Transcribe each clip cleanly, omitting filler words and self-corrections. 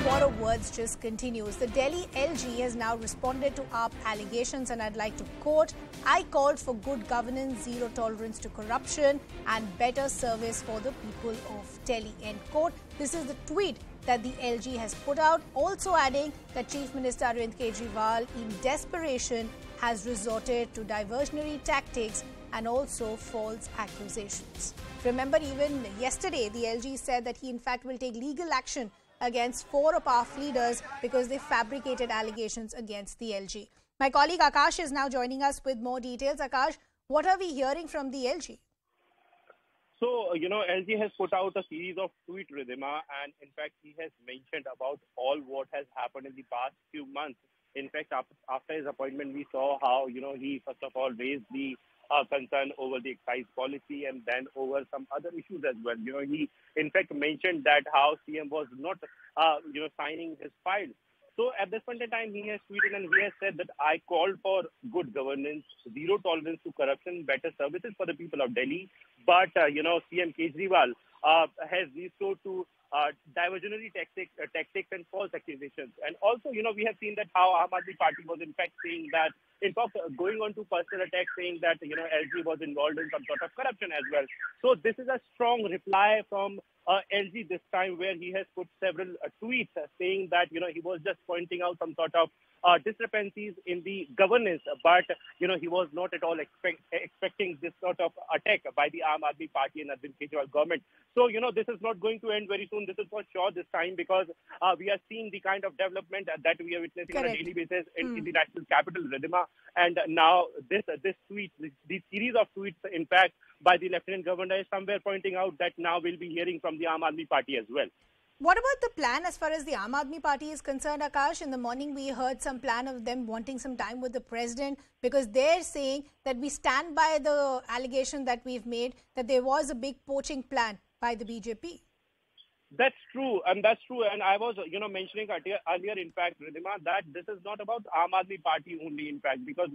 the war of words just continues. The Delhi L-G has now responded to AAP allegations, and I'd like to quote, "I called for good governance, zero tolerance to corruption and better service for the people of Delhi," end quote. This is the tweet that the L-G has put out, also adding that Chief Minister Arvind Kejriwal, in desperation, has resorted to diversionary tactics and also false accusations. Remember, even yesterday, the L-G said that he in fact will take legal action against four of our leaders because they fabricated allegations against the L-G. My colleague Akash is now joining us with more details. Akash, what are we hearing from the L-G? So, L-G has put out a series of tweets, Ridhima, and in fact, he has mentioned about all what has happened in the past few months. In fact, after his appointment, we saw how, he first of all raised the concern over the excise policy and then over some other issues as well. He in fact mentioned that how CM was not, signing his files. So at this point in time, he has tweeted and he has said that I called for good governance, zero tolerance to corruption, better services for the people of Delhi. But, CM Kejriwal has resorted to diversionary tactics and false accusations. And also, we have seen that how Aam Aadmi Party was in fact saying that, in fact, going on to personal attacks saying that, L-G was involved in some sort of corruption as well. So this is a strong reply from L-G this time, where he has put several tweets saying that, he was just pointing out some sort of discrepancies in the governance, but, he was not at all expecting this sort of attack by the Aam Aadmi Party and Arvind Kejriwal government. So, this is not going to end very soon. This is for sure this time, because we are seeing the kind of development that we are witnessing on a daily basis in the national capital, Ridhima. And now this tweet, this series of tweets, in fact, by the Lieutenant Governor is somewhere pointing out that now we'll be hearing from the Aam Aadmi Party as well. What about the plan as far as the Aam Aadmi Party is concerned, Akash? In the morning, we heard some plan of them wanting some time with the president, because they're saying that we stand by the allegation that we've made that there was a big poaching plan by the BJP. That's true. And I was, mentioning earlier, in fact, Ridhima, that this is not about Aam Aadmi Party only, in fact, because,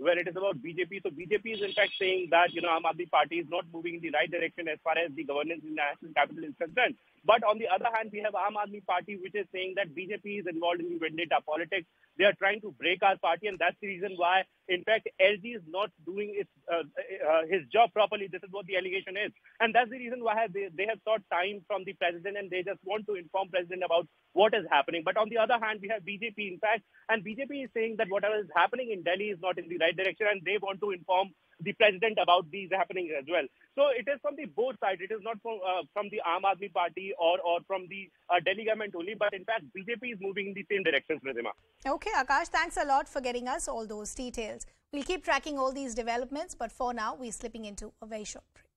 when it is about BJP, so BJP is in fact saying that, Aam Aadmi Party is not moving in the right direction as far as the governance in the national capital is concerned. But on the other hand, we have Aam Aadmi Party, which is saying that BJP is involved in the vendetta politics. They are trying to break our party, and that's the reason why, in fact, L-G is not doing his job properly. This is what the allegation is. And that's the reason why they have sought time from the president, and they just want to inform president about what is happening. But on the other hand, we have BJP, in fact, and BJP is saying that whatever is happening in Delhi is not in the right direction, and they want to inform the president about these happenings as well. So it is from the both sides. It is not from the Aam Aadmi Party or from the Delhi government only, but in fact, BJP is moving in the same direction, Ridhima. Okay, Akash, thanks a lot for getting us all those details. We'll keep tracking all these developments, but for now, we're slipping into a very short break.